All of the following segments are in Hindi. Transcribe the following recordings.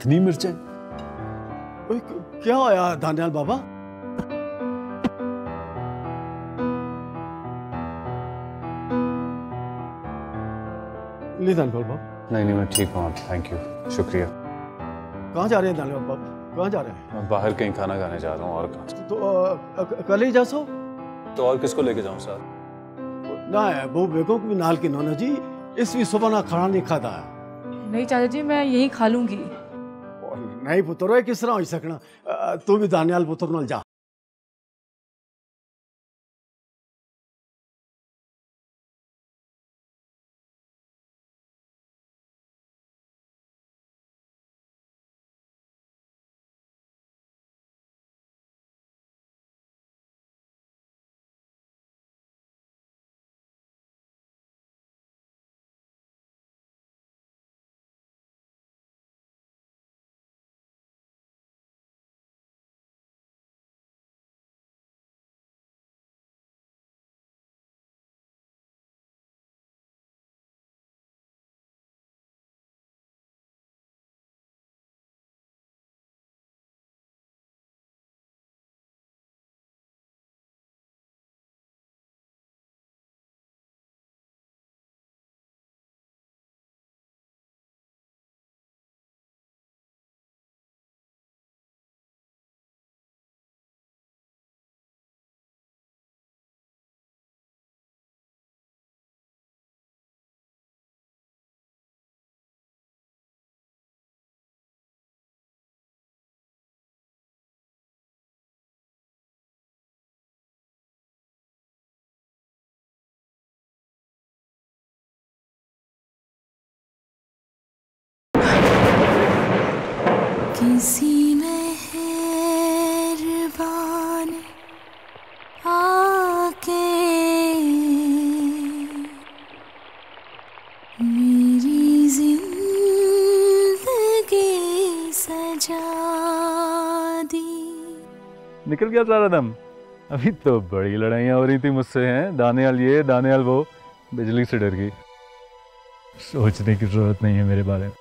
इतनी मिर्चें? क्या होया दानियाल बाबा? ले दानियाल बाबा। नहीं नहीं मैं ठीक हूँ, थैंक यू, शुक्रिया। कहाँ जा रहे हैं दानियाल बाबा, कहाँ जा रहे हैं? मैं बाहर कहीं खाना खाने जा रहा हूँ। और कहाँ? तो कल ही जा सो। तो और किसको लेके जाऊँ सर? ना वो बेको कि नाल की नौना जी इस भी सुबह ना खाना नहीं खाता है। नहीं चाचा जी मैं यही खा लूँगी। नहीं पुत्र किस तरह हो सकना, तू भी दानियाल पुत्र नाल जा। किसी मेहरबान आके मेरी जिंदगी सजा दी। निकल गया सारा दम। अभी तो बड़ी लड़ाइयाँ हो रही थी मुझसे, हैं दानियाल ये दानियाल वो, बिजली से डर गई। सोचने की जरूरत नहीं है मेरे बारे में।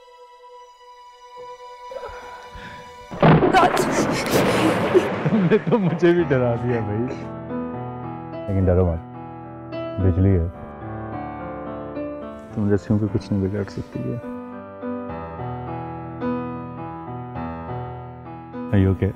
तुमने तो मुझे भी डरा दिया भाई। लेकिन डरो मत, बिजली है, तुम जैसे को कुछ नहीं बिगाड़ सकती है। Are you okay?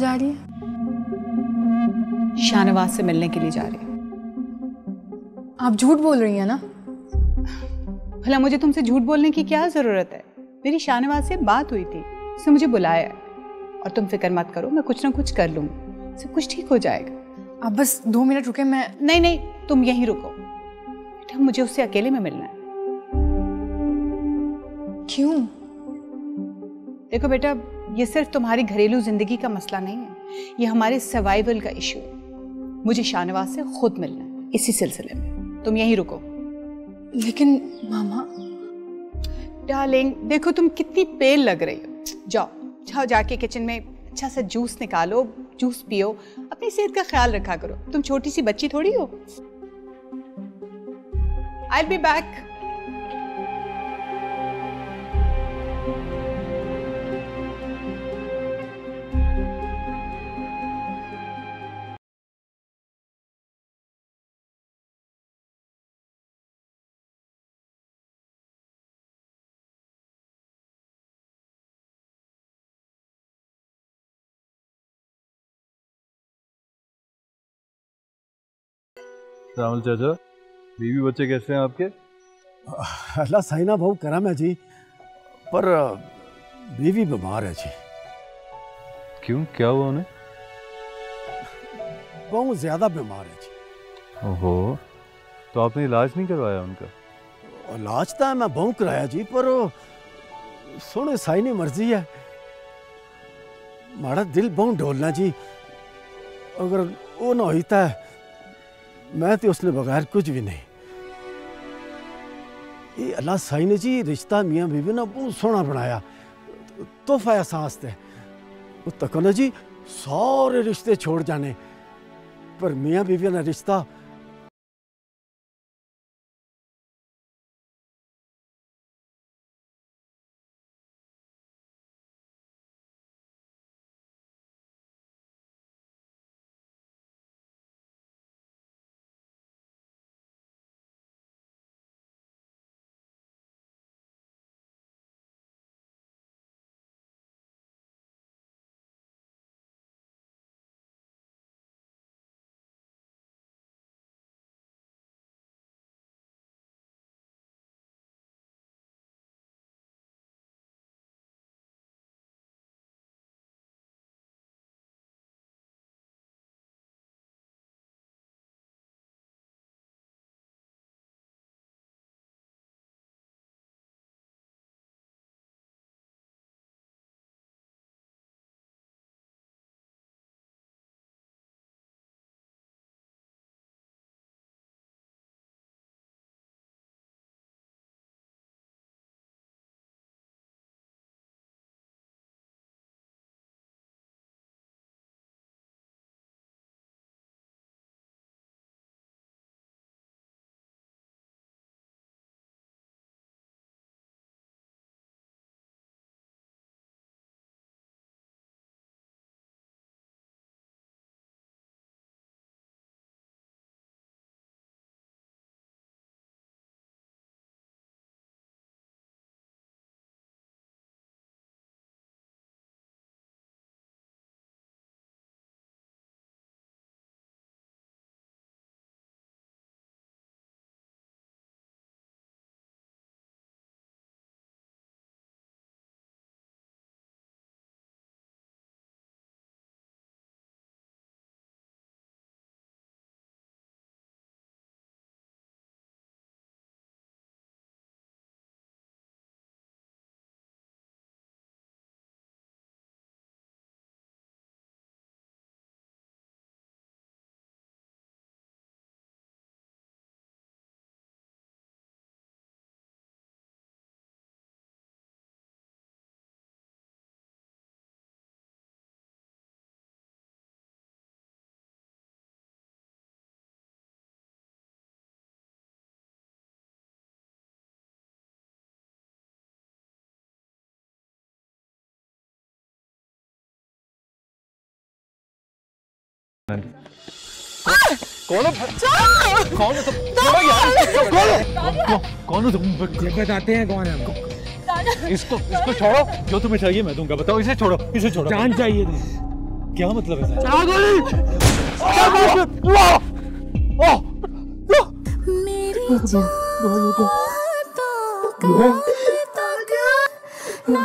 जा रही है शाहनवाज़ से मिलने के लिए जा रही है। आप झूठ बोल रही हैं ना, भला मुझे तुमसे झूठ बोलने की क्या जरूरत है। मेरी शाहनवाज़ से बात हुई थी, उसने मुझे बुलाया है। और तुम फिक्र मत करो, मैं कुछ ना कुछ कर लूँगी, सब कुछ ठीक हो जाएगा। आप बस 2 मिनट रुके। मैं नहीं नहीं तुम यहीं रुको बेटा, मुझे उससे अकेले में मिलना है। क्यों? देखो बेटा, ये सिर्फ तुम्हारी घरेलू जिंदगी का मसला नहीं है, ये हमारे सर्वाइवल का इशू है। मुझे शाहनवाज़ से खुद मिलना है इसी सिलसिले में। तुम यहीं रुको। लेकिन मामा। डार्लिंग देखो तुम कितनी पेल लग रही हो, जाओ जाओ जाके किचन में अच्छा सा जूस निकालो, जूस पियो, अपनी सेहत का ख्याल रखा करो। तुम छोटी सी बच्ची थोड़ी हो। I'll be back। राहुल चाचा, बीवी बच्चे कैसे हैं आपके? अल्लाह साइना भाव करम है जी, पर बीवी बीमार है जी। क्यों, क्या हुआ उन्हें? बहुत ज्यादा बीमार है जी। ओहो, तो आपने इलाज नहीं करवाया उनका? इलाज तो मैं बहुत कराया जी, पर सुने साइनी मर्जी है। माड़ा दिल बहुत डोलना जी, अगर वो ना होता है मैं तो उसने बगैर कुछ भी नहीं। ये अल्लाह साइने जी रिश्ता मियाँ बीवी ना बहुत सोना बनाया, तोहफा एहसास थे। वो तक ना जी सारे रिश्ते छोड़ जाने, पर मियाँ बीवी ना रिश्ता कौन हो तुम? बताते हैं कौन है। इसको छोड़ो, जो तुम्हें चाहिए मैं दूंगा। बताओ, इसे छोड़ो, इसे छोड़ो। जान चाहिए क्या मतलब है? तो